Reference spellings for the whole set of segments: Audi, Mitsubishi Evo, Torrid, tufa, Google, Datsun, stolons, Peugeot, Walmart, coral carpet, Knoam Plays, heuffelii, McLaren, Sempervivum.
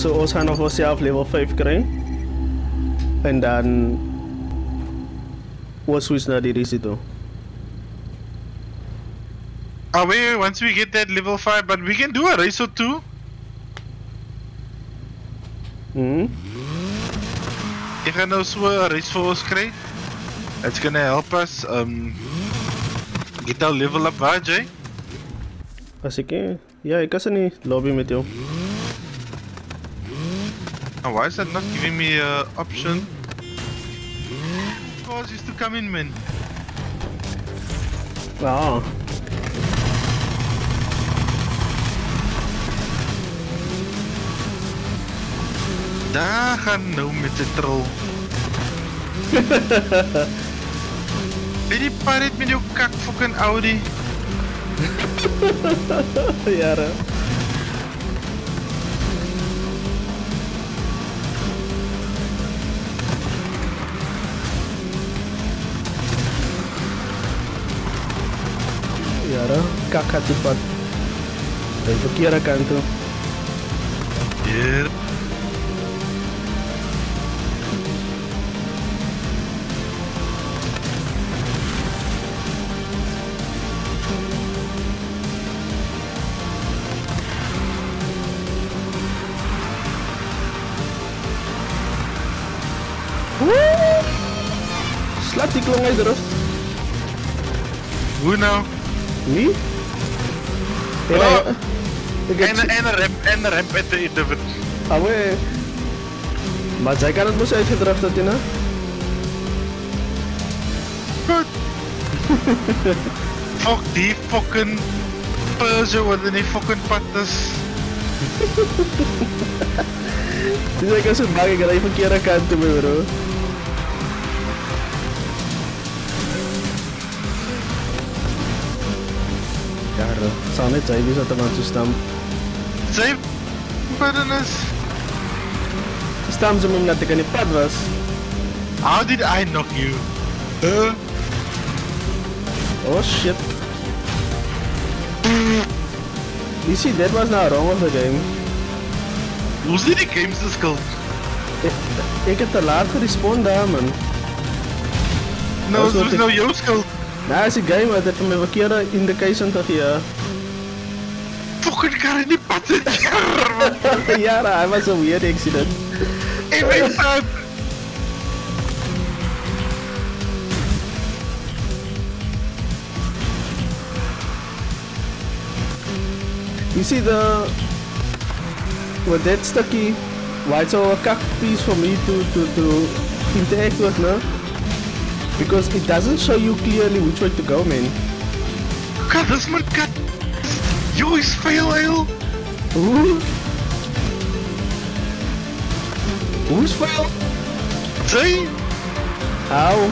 so Ocean of Ocean of Level 5 kering. And then we'll switch na diri situ. Are we, once we get that level 5, but we can do a race or two? Hmm? If I know so a race for us, Craig, it's gonna help us get our level up, right, Jay? Asik eh? Yeah, I can in lobby with you. Oh, why is that not giving me an option? Cause is to come in, man. Wow. Daar gaan nou met de troll. Ben die parade met jou kak fucking Audi? Ja, hè. Ja, hè. Kak gaat die pad. De verkeerde kant toe. Yep. Slaat die klong uit de rust. Hoe nou? Wie? Hallo? En de ramp met de intervent. Alweer. Maar zij kan het moest uitgedraft dat je nou. Goed. Fuck die fucking Peugeot wat in die fucking pad is. Dus ik kan zo'n bang, ik ga even keer aan kant toe, bro. Sanet save is at the moment to stamp. Save? Goodness. Stamp zooming natin kani padras. How did I knock you? Oh shit. You see, that was not wrong of the game. Usually the game's this cold. Ik heb te laat gerespond daar, man. No, it was no your skill. Nou, is die game had even mijn verkeerde indication toch hier. Fucking kar in die pad zit, man. Ja, hij was een weird accident. Ik ben fout. You see the... With that stukkie, why it's so a kak piece for me to interact with, no? Because it doesn't show you clearly which way to go, man. God, this man got... Yo, he's fail ale! Who? Who's fail? Zay? How?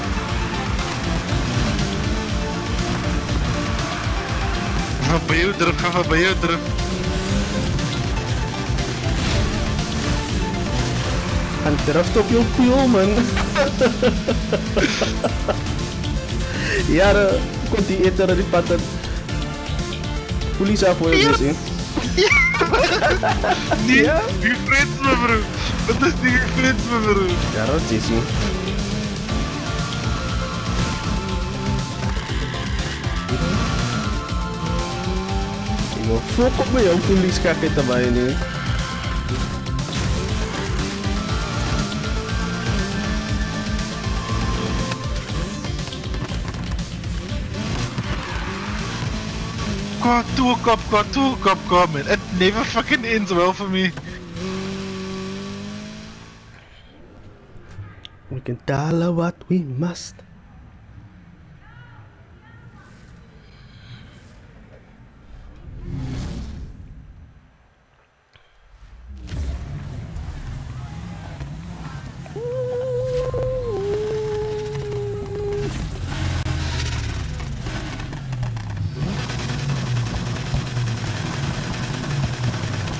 Ga bij jou druk, ga bij jou druk. En drift op jou piool, man. Ja, komt die eter die patten. Police afvoer dus in. Nee, die frits me, bro. Wat is die frits me, bro? Ja, dat is ie. Ik wil fok op mijn police kakje te bij nu. Got to a cop comment. It never fucking ends well for me. We can tell what we must.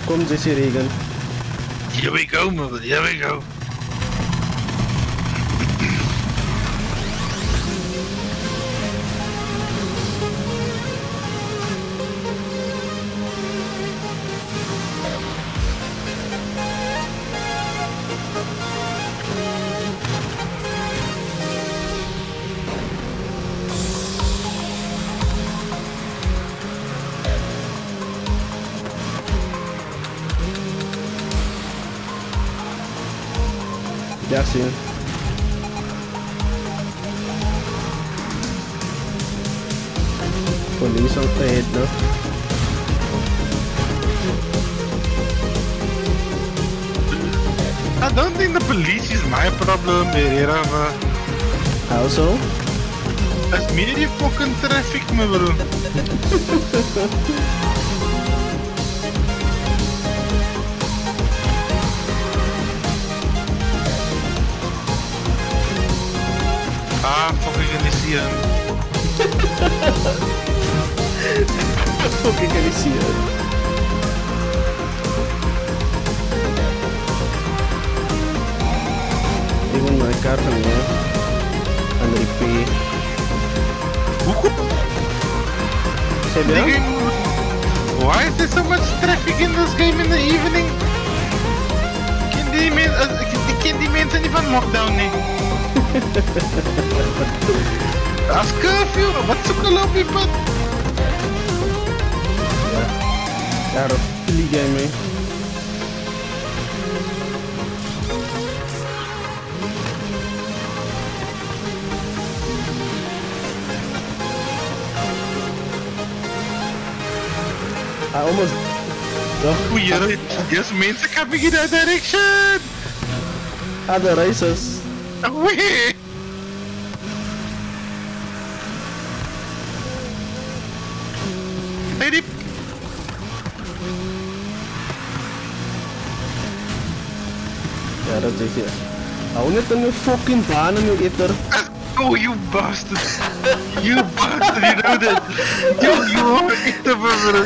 Kom Jesse Regan. Here we go, mother, here we go. passieren. Von links auf der Head, ne? I don't think the police is my problem here. How so? That's me the fucking traffic, my bro. Ah, organisieren. Organisieren. Meine Karte mehr. Andere P. Why is there so much traffic in this game in the evening? Ken die mensen niet van lockdown nemen? Als curfew, wat zoeken loop je pad? Ja, dat vlieg jij mee. I almost... Yes, means are coming in that direction! Other racers. Wee! Ready? Yeah, that's it. I want it in the fucking banana, you eater. Oh, you bastard! You bastard, you know that! You are in the river!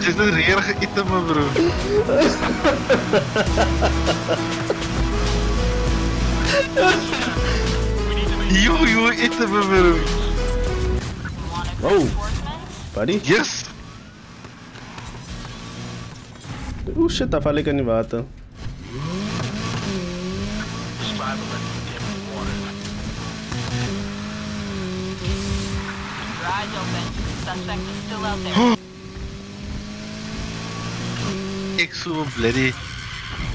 She's not real in the river! You are in the river! Oh! Buddy? Yes! Oh shit, da falle ich in die Warte. Ich so bloody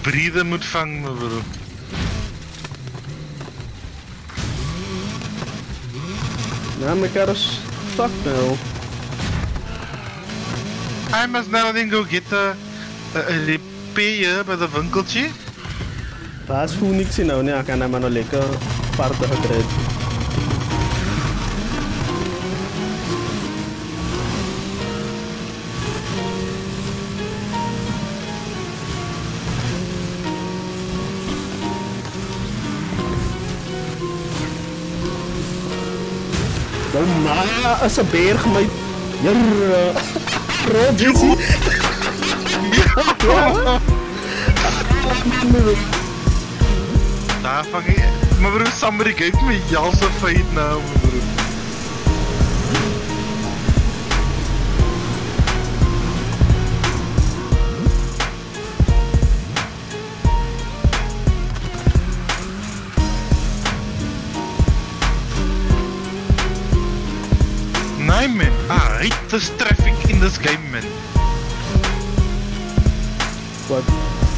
Breather mit fangen, Bro. Na, mein Karre ist fucked now. I must now then go get the... Een repeer bij dat winkeltje. Daar voel ik niks in, nou, nee, ik kan maar nog lekker parten gekregen. Oh, maar als een berg, maar. Jerr. Rood, Jesse. Nah, fuck it. My bro, somebody gave me Yalsa fight now, my bro. Nah, man. I hate this traffic in this game, man. But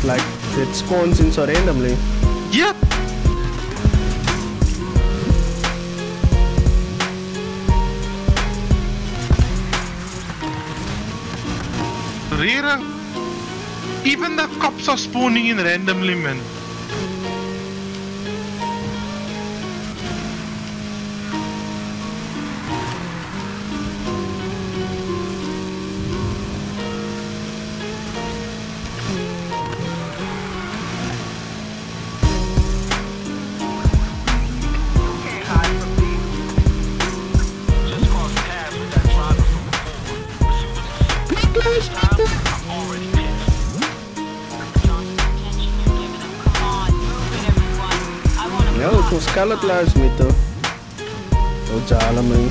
like it spawns in so randomly. Yep. Rare. Even the cops are spawning in randomly, man. Scarlet lives me too. Oh, chala man.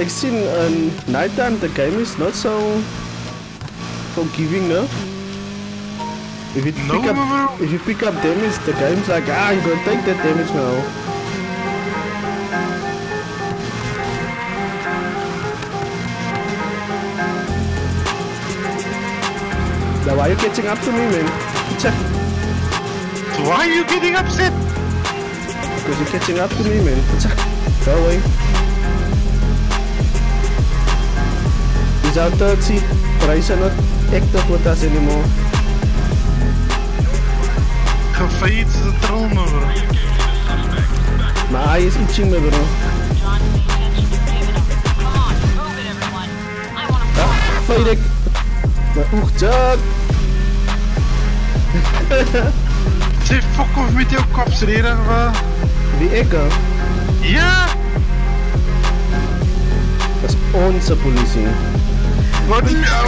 I've seen nighttime the game is not so forgiving, no? If you pick up damage, the game's like, ah, you gonna take that damage now. Now why are you getting up to me, man? So why are you getting upset? Because you're catching up to me, man. Go away. He's out 30, but he's not active with us anymore. Confeit's the trauma, bro. My eye is itching, bro. Ah, fight it. Ze fuck off met jouw kop, schreeuwen we. Die echo? Ja! Dat is onze politie. Wat is nou?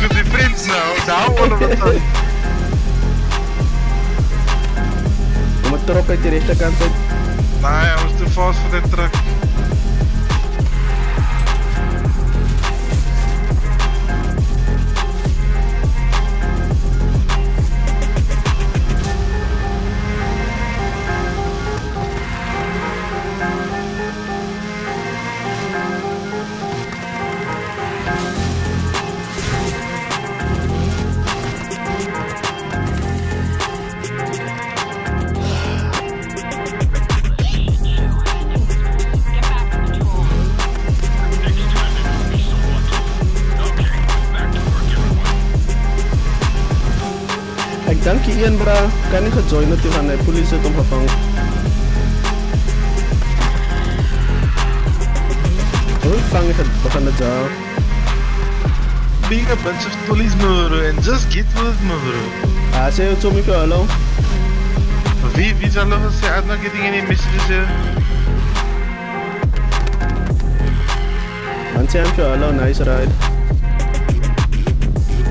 Ik ben vriend nou. Daar worden we van. Je moet terug uit de rechterkant uit. Nee, hij was te vast voor de truck. Danke Ian, bra. Kann ich joinen, die waren der Polizei umgefangen. Fange ich was an der Job. Being a bunch of police, bro, and just get with me, bro. Ah, say you to me, hello. Wie soll das sein? I'm not getting any messages. Manche haben für hello, nice ride.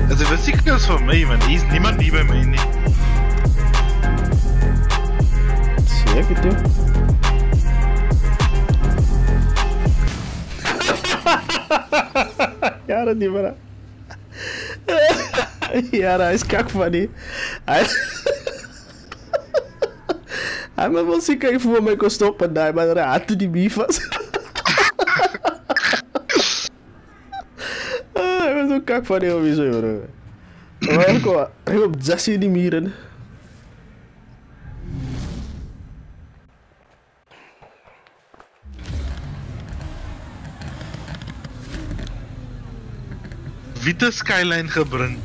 Also was ich das von mir, man, ist niemand wie bei mir nicht. Sehr gut, du. Ja, das nicht mehr. Ja, das ist kackfunny. Einmal muss ich kein Fuhr mehr stoppen, nein, man rate die Bifas. Kak van die obviously, bro. Maar ik heb zes in die mieren. Witte skyline gebrand.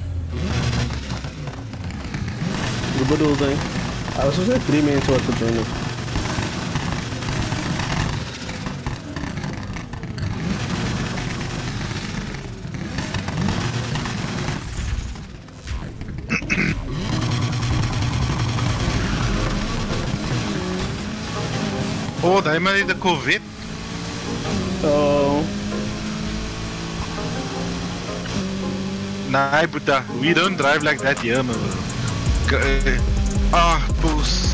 Wat bedoelt hij? Hij was zo'n 3 mensen wat gejoind. Oh, daí me de Covid. Oh. Nah, Buddha, we don't drive like that here, man. Ah, poes.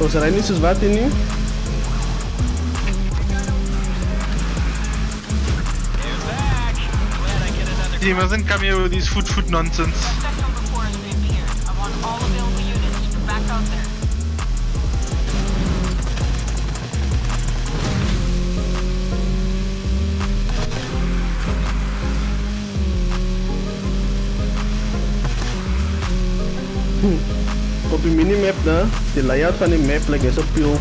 Oh, será nisso os batem nem? He mustn't come here with these food nonsense. Op die minimap, ne? Die layout van die map lijkt zo pure.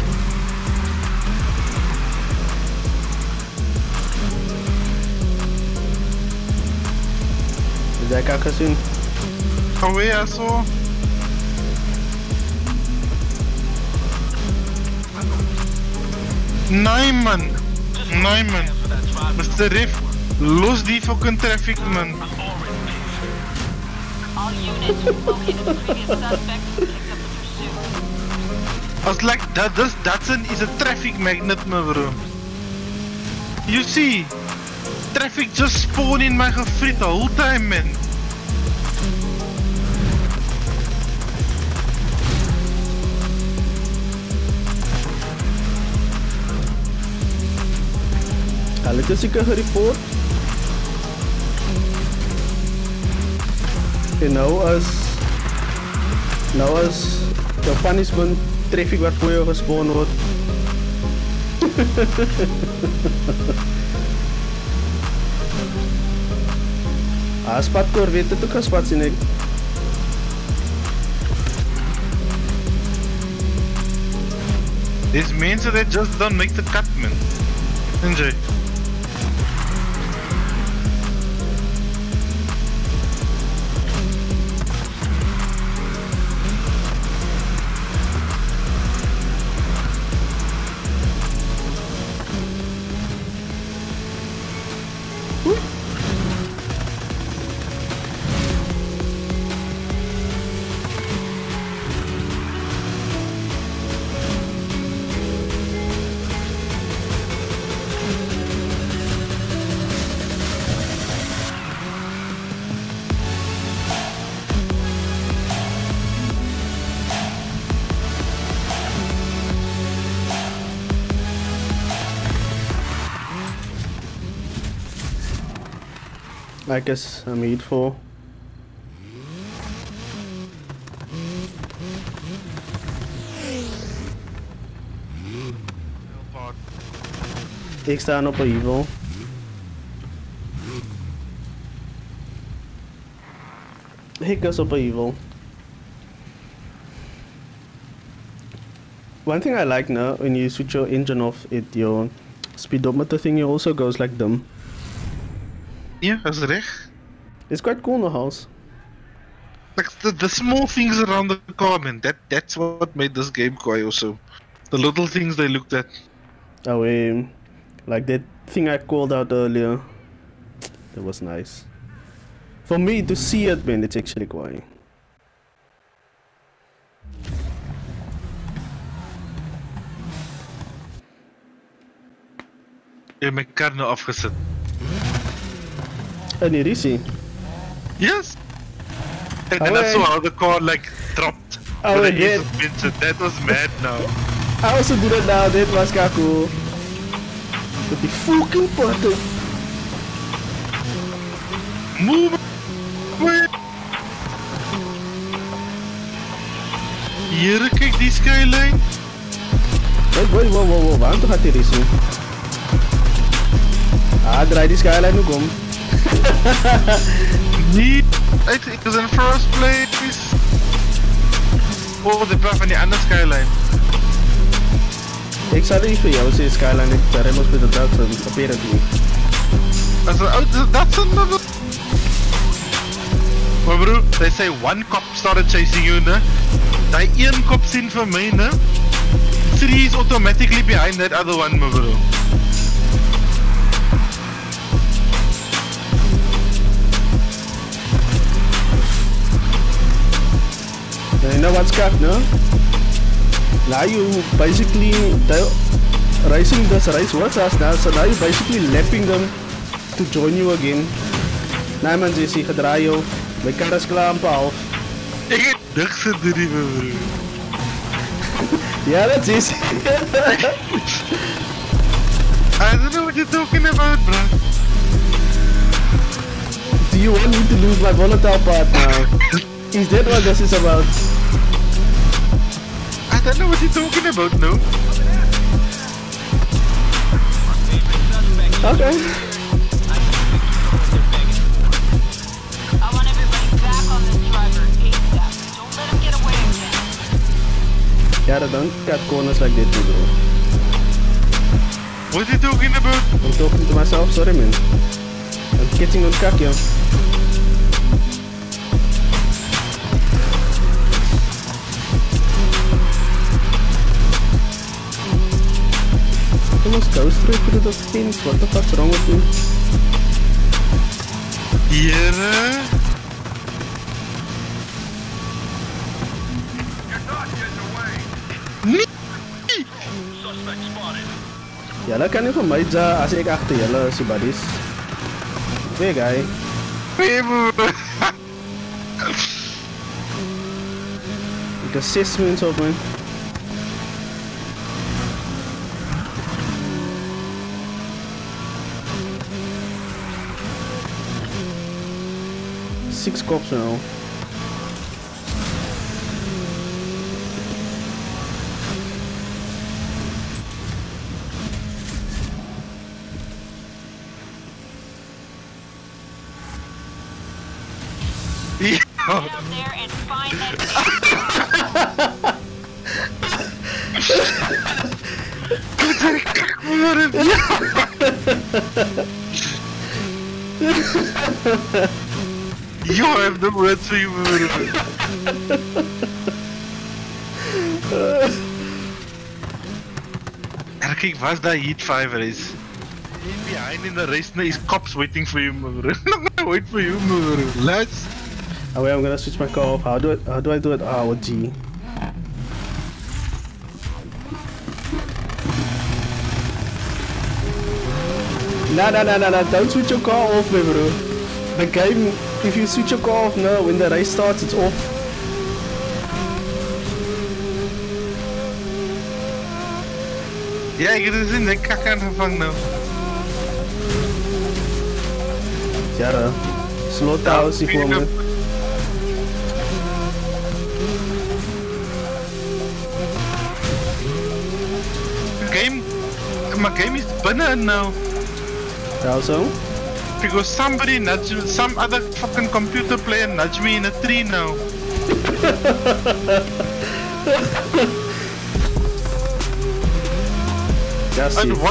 Is dat kak gezien? Gaan we ja zo? Nee man! Nee man! Mr. Riff, los die fucking traffic man! Als like Datsun is a traffic magnet, bro. You see, traffic just spawn in my gefrit the whole time, man. I'll just take her report. And now as the punishment traffic wat voor jou gespawn wordt. Ah, spat door, weet het ook gaan spat zien ik. These means that they just don't make the cut, man. Enjoy. I guess I'm made for. Ik sta op een Evo. Ik was op een Evo. One thing I like now, when you switch your engine off, it your speedometer thing also goes like dumb. Yeah, that's right. It's quite cool in the house. Like the small things around the car, man. That's what made this game quite awesome. The little things they looked at. Oh, like that thing I called out earlier. That was nice. For me to see it, man, it's actually quite. Yeah, my car now afgesit. And it is he? Yes. And then I saw how the car like dropped. Oh, yeah. That was mad now. I also do that now. That was Kaku. But the fucking button. Move. Wait. Hier, kijk die skyline. Wow. Waarom gaat hij racen? Ah, draai die skyline nu kom. Nee, it was in first place. Oh, de plek van die andere skyline. Ik zou er niet voor jou zien, skyline. Ik ben helemaal met de Duitsen, apparently. Dat is een Duitsen, man. Maar broer, they say one cop started chasing you, ne? Die één kop zien van mij, ne? Three is automatically behind that other one, man, broer. You know what's cut, no? Now you basically racing this race with us now, so now you basically lapping them to join you again. Nee man, JC, gedraai joh. Mijn kar is klaar een paar half. Ik heb niks te doen, broer. Ja, dat is. I don't know what you're talking about, bro. Do you want me to lose my volatile part now? Is that what this is about? I don't know what you're talking about, no? Okay. I want everybody back on this driver ASAP. Don't let him get away again. Yeah, don't cut corners like that, bro. What are you talking about? I'm talking to myself, sorry man. I'm getting on track, yo. I almost go straight through those things, what the fuck's wrong with me? Yeah. You're not getting away. Nee! Suspect spotted. Jelle kan nie van my ja, as ek achter jelle is die buddies. Hey guy. Hey broer. Ek is 6 minutes op man. 6 corps now. Yeah. Get up there and find it. Yo, I'm the red team. Kijk, was that heat fiver is. In behind in the race, is cops waiting for you. Wait for you, lads. Oh, wait, I'm gonna switch my car off. How do I do it? Oh, G. Nah, don't switch your car off, my bro. The game, if you switch your car off, no, when the race starts, it's off. Ja, ich bin in den Kack angefangen. Ja, da. Slow down, sie kommen. My game is banned now. How so? Because somebody nudged, some other fucking computer player nudged me in a tree now. It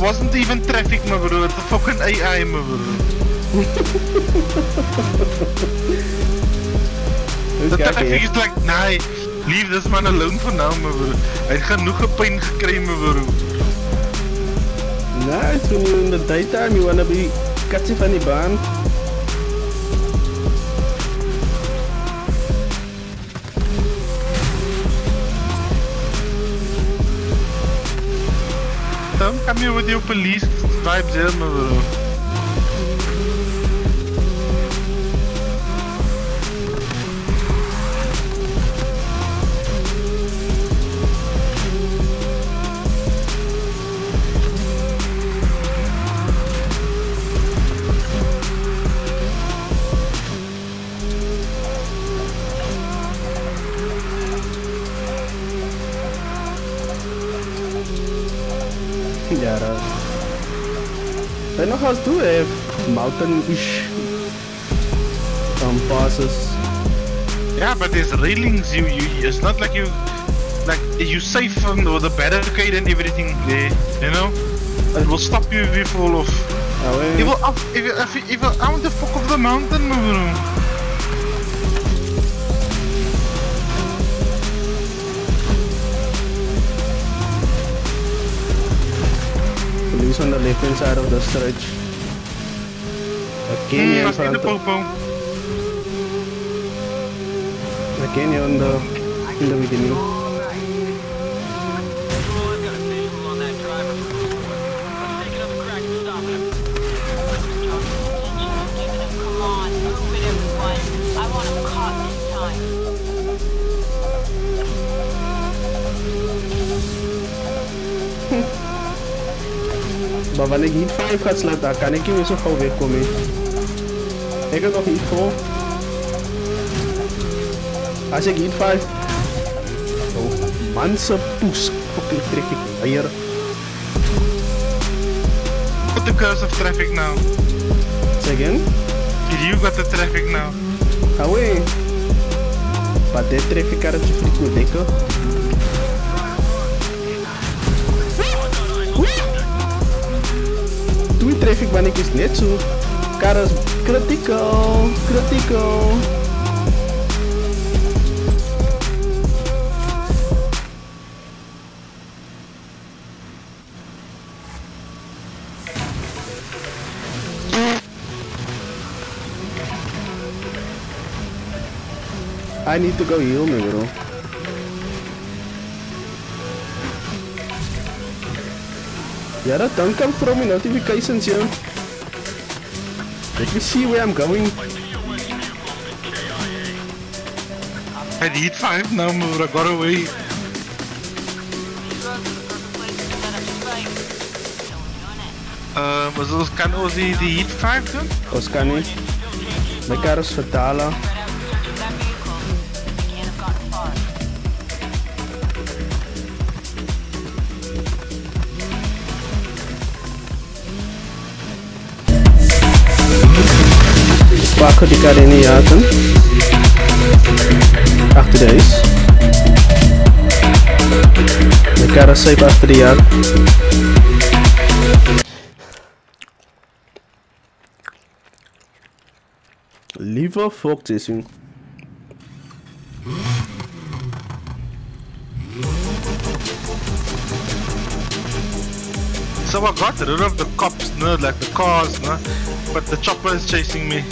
wasn't even traffic, my bro. It's a fucking AI, my bro. The traffic is like, nah, leave this man alone for now, my bro. Hij heeft genoeg pijn gekregen, my bro. Nice, when you're in the daytime, you wanna be catching funny ban. Don't come here with your police vibes, yeah, my bro. They know how to do it. Mountain-ish passes. Yeah, but there's railings. It's not like you safe from the barricade and everything there. You know, it will stop you if you fall off. Oh, yeah. It will up. If you out the fuck of the mountain, my bro. Police on the left hand side of the stretch. Again, I see the popo. Again, you're in the beginning. I want him caught this time. Maar wanneer ik niet 5 ga slaan, dan kan ik niet zo gauw wegkomen. Ik heb nog niet voor. Als ik niet 5. Oh, manse poes. Fucking trek ik hier. What the curse of traffic now? Say again? You got the traffic now. Away. But that traffic are too frequent, ik hoor. Traffic panic is net zo. Cars critical. I need to go heal, my bro. Yeah, that don't come from me notifications here. Let me see where I'm going. I need 5 now, I got away. Was Oskano the heat 5 then? Oskano. Leckeres vertalen. Pakken die Karinjaten. Achter deze. Leckeres zeep achter de jacht. Lieber Vogt ist ihn. So I got rid of the cops, no, like the cars, no, but the chopper is chasing me.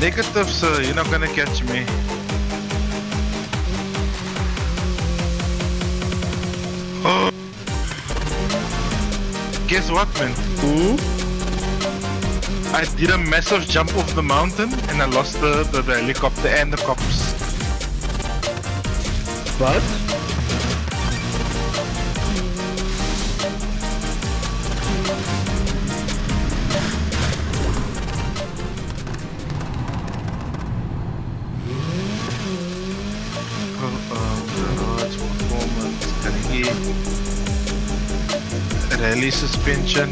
Negative, sir, you're not gonna catch me. Guess what, man? Ooh. I did a massive jump off the mountain and I lost the helicopter and the cops. What? Rally suspension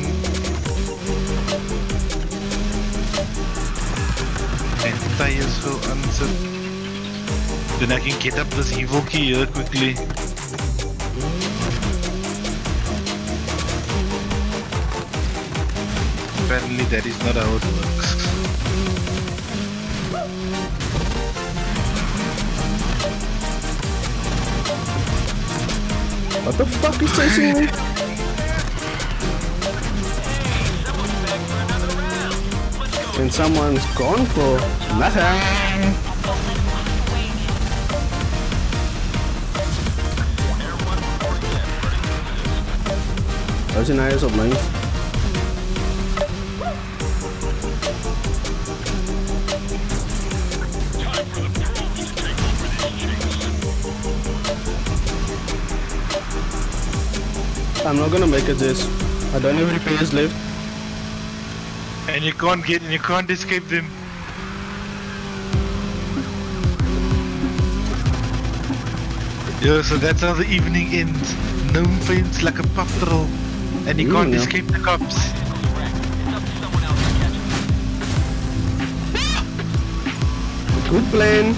and tires will answer. Then I can get up this Evo key here quickly. Apparently that is not how it works. What the fuck is chasing me? When someone's gone for nothing. Dat is een nice op mij. I'm not gonna make it this. I don't have repairs left. And you can't escape them. Yeah, so that's how the evening ends. Knoam faints like a patrol, and you can't escape the cops. Good plan.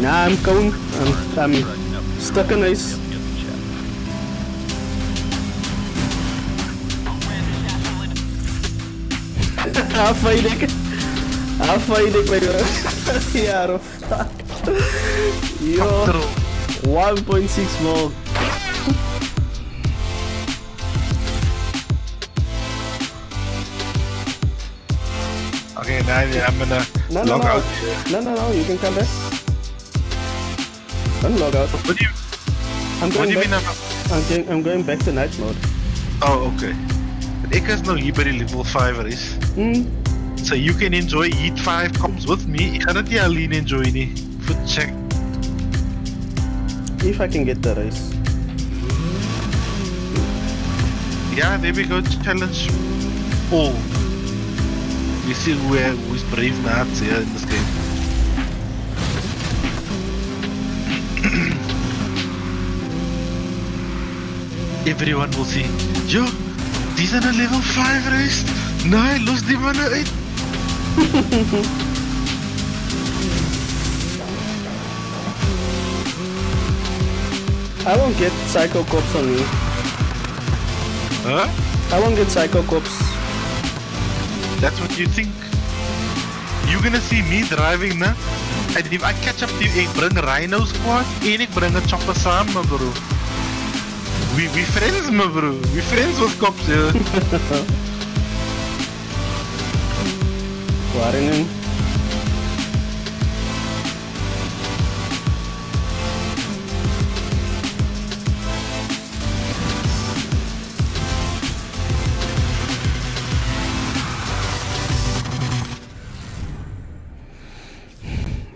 Nah, I'm going. I'm stuck in ice. I'll fight it, my bro. Yeah, fuck. Yo, 1.6 more. Okay, now I'm gonna log out. No, you can come back. Don't log out. What do you, I'm going back to night mode. Oh, okay. But Eka's now here by level 5 is. So you can enjoy Heat 5 comes with me. I don't alone enjoy it. Foot check. If I can get the race. Yeah, there we go. Challenge. Oh. We see who is brave now here in this game. Everyone will see. Yo, die zijn een level 5 race. Nee, los die mannen uit. I won't get psycho cops on me. Huh? I won't get psycho cops. That's what you think. You're gonna see me driving, na? And if I catch up to you, ik breng Rhino Squad en ik breng een chopper samen, bro. We friends, my bro. We friends with cops, yeah. What in him?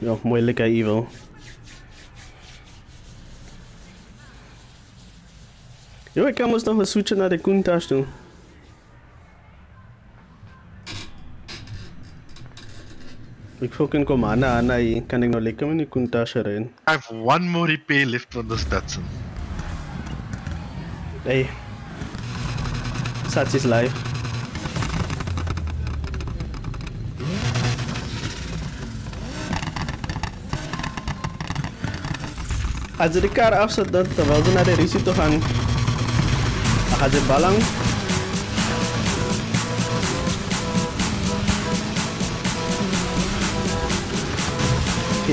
noch muy lecker Evo. Eu acabamos noch was switchen nach der Kundentastung. Ich fucking komm an, ich kann ich noch lecker in die Kundentasche rein. I have one more EP left on the Stetson. Ey. Satz ist live. Also die Kar absatz, da war so eine Risiko an. Also Balang.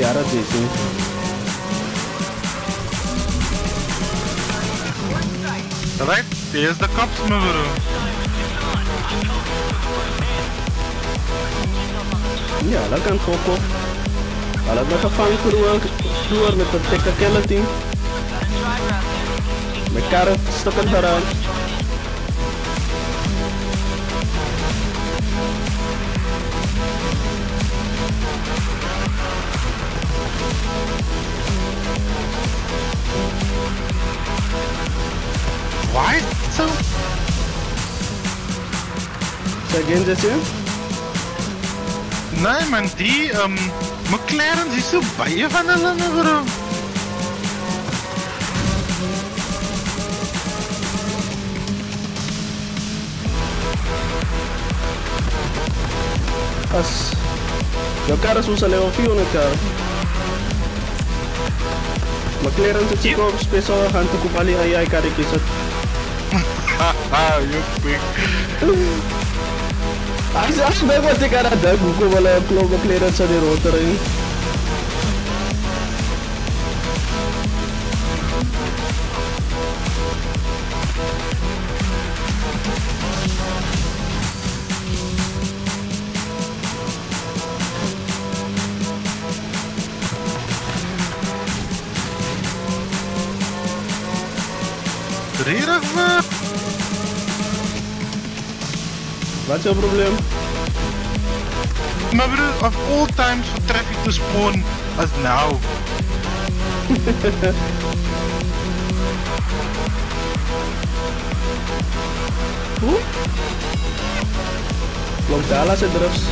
Ja, das ist es. Alright, here's the cops mover. Ja, da kann Coco. Alle haben gefangen früher mit der Tecker-Kellerting. Mit Karren stocken daran. Why so? Sagen Sie es hier? Nein, man, die, McLaren, siehst du Bayer von der Sonne, oder? Was? Los caras usan Leo Fiona, cara. McLaren, se chico, peso, hantu kupali, ay, ay, cara, kisot. Haha, you pig. Acho bem que você cara da Google vai lá colocar clearance de rotor aí. Wat is jouw probleem? Maar broer, of all times for traffic to spawn as now. Hoe? Loopt daar als het drifts.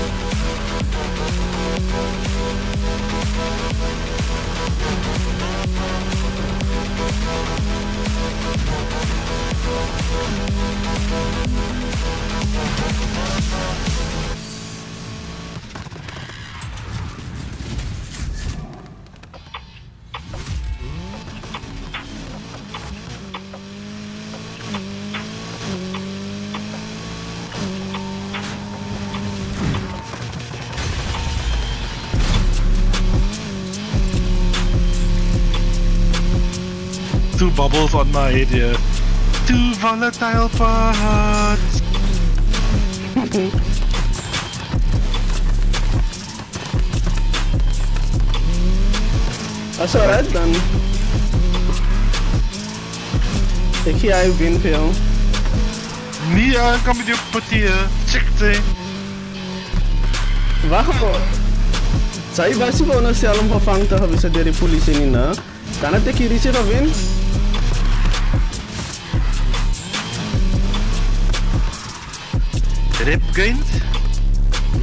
Two bubbles on my head here. Two volatile parts. That's alright then. Ik zie jou win veel. Nee, ik kan met jou partijen. Check ze. Wacht maar. Zij was hier gewoon als je al hem gevangen hebt, hebben ze de politie niet na. Kan het ik hier iets over win? Ripkind?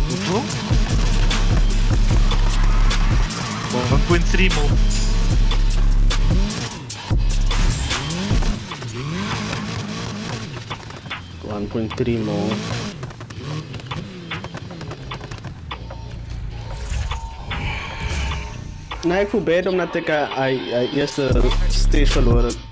Hoeveel? 1.3 mol. Nee, ik voel beter omdat ik eerste stage verloren.